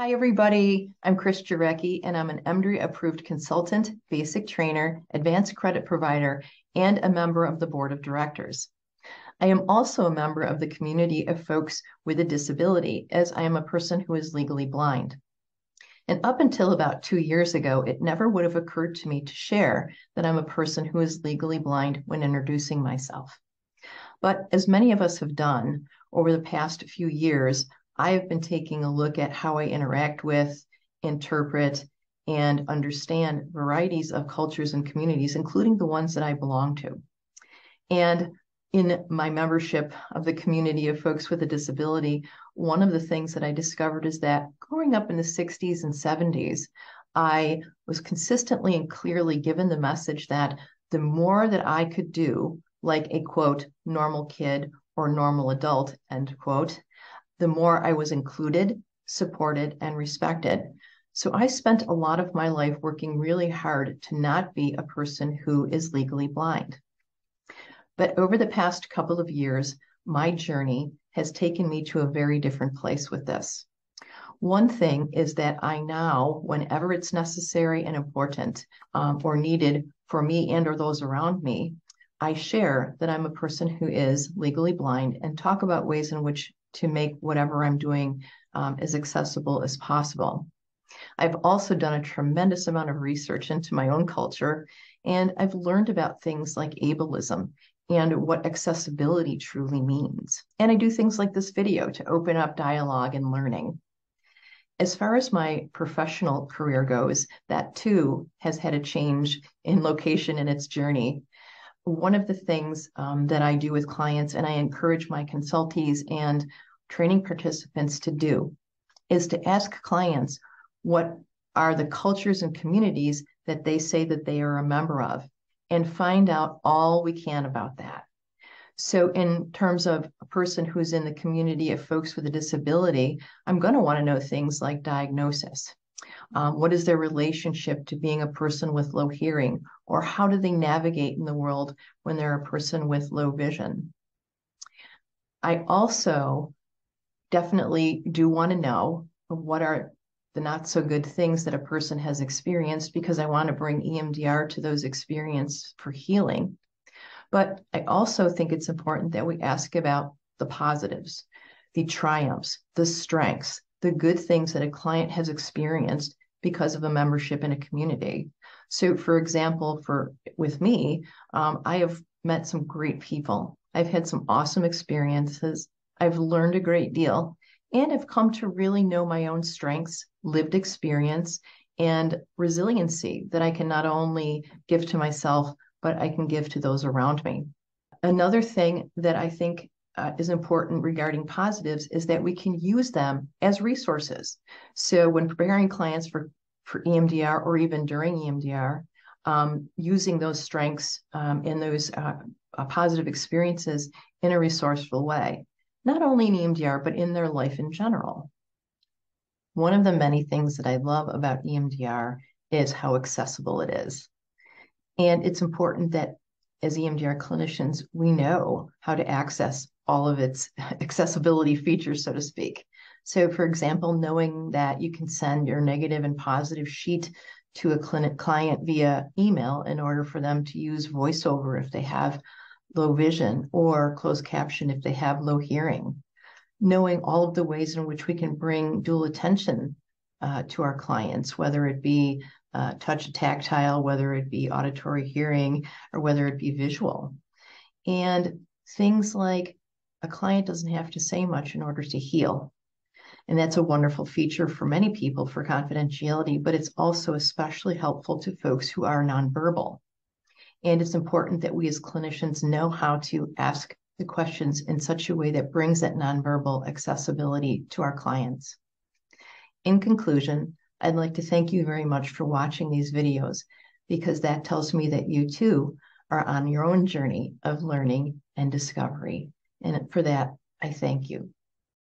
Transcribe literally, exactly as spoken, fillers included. Hi, everybody. I'm Kriss Jarecki, and I'm an M D R I-approved consultant, basic trainer, advanced credit provider, and a member of the board of directors. I am also a member of the community of folks with a disability, as I am a person who is legally blind. And up until about two years ago, it never would have occurred to me to share that I'm a person who is legally blind when introducing myself. But as many of us have done over the past few years, I have been taking a look at how I interact with, interpret, and understand varieties of cultures and communities, including the ones that I belong to. And in my membership of the community of folks with a disability, one of the things that I discovered is that growing up in the sixties and seventies, I was consistently and clearly given the message that the more that I could do, like a, quote, normal kid or normal adult, end quote, the more I was included, supported, and respected. So I spent a lot of my life working really hard to not be a person who is legally blind. But over the past couple of years, my journey has taken me to a very different place with this. One thing is that I now, whenever it's necessary and important um, or needed for me and or those around me, I share that I'm a person who is legally blind and talk about ways in which to make whatever I'm doing um, as accessible as possible. I've also done a tremendous amount of research into my own culture, and I've learned about things like ableism and what accessibility truly means. And I do things like this video to open up dialogue and learning. As far as my professional career goes, that too has had a change in location in its journey. One of the things um, that I do with clients, and I encourage my consultees and training participants to do, is to ask clients what are the cultures and communities that they say that they are a member of, and find out all we can about that. So in terms of a person who's in the community of folks with a disability, I'm going to want to know things like diagnosis. Um, what is their relationship to being a person with low hearing? Or how do they navigate in the world when they're a person with low vision? I also definitely do want to know what are the not so good things that a person has experienced, because I want to bring E M D R to those experiences for healing. But I also think it's important that we ask about the positives, the triumphs, the strengths, the good things that a client has experienced because of a membership in a community. So for example, for with me, um, I have met some great people. I've had some awesome experiences. I've learned a great deal, and I've come to really know my own strengths, lived experience, and resiliency that I can not only give to myself, but I can give to those around me. Another thing that I think Uh, is important regarding positives is that we can use them as resources. So when preparing clients for, for E M D R, or even during E M D R, um, using those strengths um, and those uh, uh, positive experiences in a resourceful way, not only in E M D R, but in their life in general. One of the many things that I love about E M D R is how accessible it is. And it's important that as E M D R clinicians, we know how to access all of its accessibility features, so to speak. So for example, knowing that you can send your negative and positive sheet to a clinic client via email in order for them to use voiceover if they have low vision, or closed caption if they have low hearing. Knowing all of the ways in which we can bring dual attention uh, to our clients, whether it be Uh, touch and tactile, whether it be auditory hearing, or whether it be visual. And things like a client doesn't have to say much in order to heal. And that's a wonderful feature for many people for confidentiality, but it's also especially helpful to folks who are nonverbal. And it's important that we as clinicians know how to ask the questions in such a way that brings that nonverbal accessibility to our clients. In conclusion, I'd like to thank you very much for watching these videos, because that tells me that you too are on your own journey of learning and discovery. And for that, I thank you.